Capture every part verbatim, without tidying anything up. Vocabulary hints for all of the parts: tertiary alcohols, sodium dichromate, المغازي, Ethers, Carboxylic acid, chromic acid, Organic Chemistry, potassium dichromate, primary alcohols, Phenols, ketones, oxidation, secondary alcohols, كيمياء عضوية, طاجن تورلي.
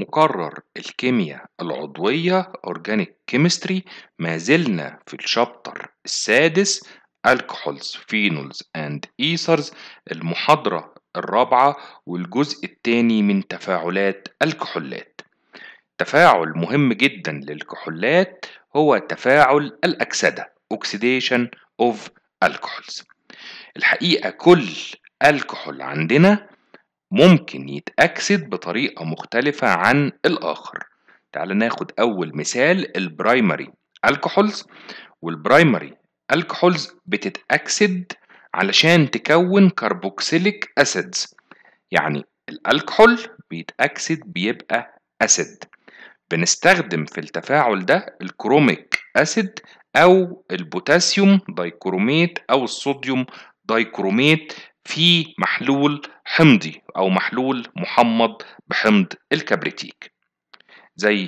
مقرر الكيمياء العضوية Organic Chemistry. ما زلنا في الشابتر السادس Alcohols, Phenols and Ethers، المحاضرة الرابعة والجزء الثاني من تفاعلات الكحولات. تفاعل مهم جدا للكحولات هو تفاعل الأكسدة Oxidation of Alcohols. الحقيقة كل الكحول عندنا ممكن يتأكسد بطريقة مختلفة عن الآخر. تعال ناخد أول مثال البرايمري الكحولز، والبرايمري الكحولز بتتأكسد علشان تكون كاربوكسيليك أسيدز، يعني الألكحول بيتأكسد بيبقى أسيد. بنستخدم في التفاعل ده الكروميك أسيد أو البوتاسيوم دايكروميت أو الصوديوم دايكروميت في محلول حمضي أو محلول محمض بحمض الكبريتيك. زي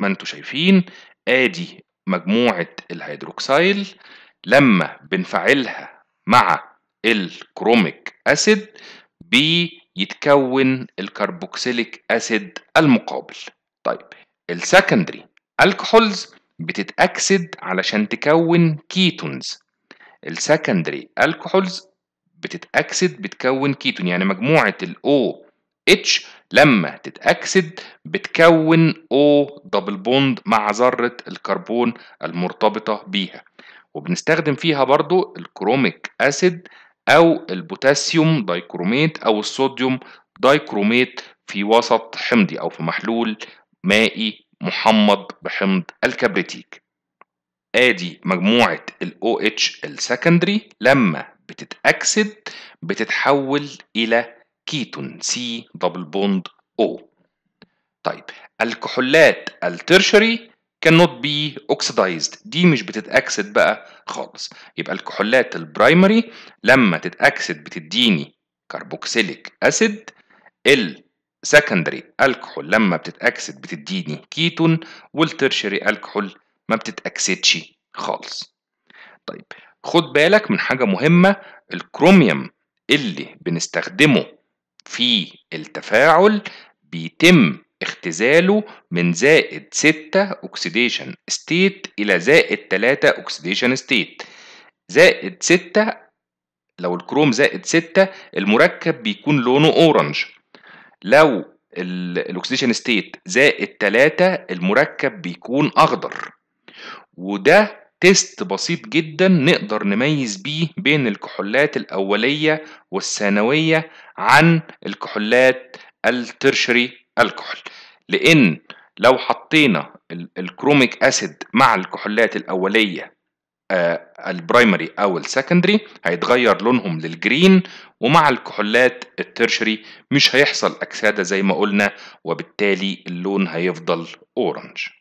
ما انتوا شايفين آدي مجموعة الهيدروكسيل لما بنفعلها مع الكروميك أسيد بيتكون الكربوكسيليك أسيد المقابل. طيب السكندري الكحولز بتتأكسد علشان تكون كيتونز. السكندري الكحولز بتتأكسد بتكون كيتون، يعني مجموعة ال OH لما تتأكسد بتكون O دبل بوند مع ذرة الكربون المرتبطة بيها. وبنستخدم فيها برضو الكروميك أسيد أو البوتاسيوم دايكروميت أو الصوديوم دايكروميت في وسط حمضي أو في محلول مائي محمض بحمض الكبريتيك. آدي مجموعة ال OH السكندري لما بتتأكسد بتتحول إلى كيتون سي دبل بوند او. طيب الكحولات الترشري cannot be oxidized، دي مش بتتأكسد بقى خالص. يبقى الكحولات البرايمري لما تتأكسد بتديني كربوكسيليك أسيد، السكندري الكحول لما بتتأكسد بتديني كيتون، والترشري الكحول ما بتتأكسدش خالص. طيب خد بالك من حاجة مهمة، الكروميوم اللي بنستخدمه في التفاعل بيتم اختزاله من زائد ستة أكسيديشن ستيت إلى زائد ثلاثة أكسيديشن ستيت. زائد ستة لو الكروم زائد ستة المركب بيكون لونه أورنج، لو الأكسيديشن ستيت زائد ثلاثة المركب بيكون أخضر. وده تيست بسيط جدا نقدر نميز بيه بين الكحولات الأولية والثانوية عن الكحولات الترشري الكحول، لأن لو حطينا الكروميك أسيد مع الكحولات الأولية آه البرايمري أو السكندري هيتغير لونهم للجرين، ومع الكحولات الترشري مش هيحصل أكسدة زي ما قلنا، وبالتالي اللون هيفضل أورنج.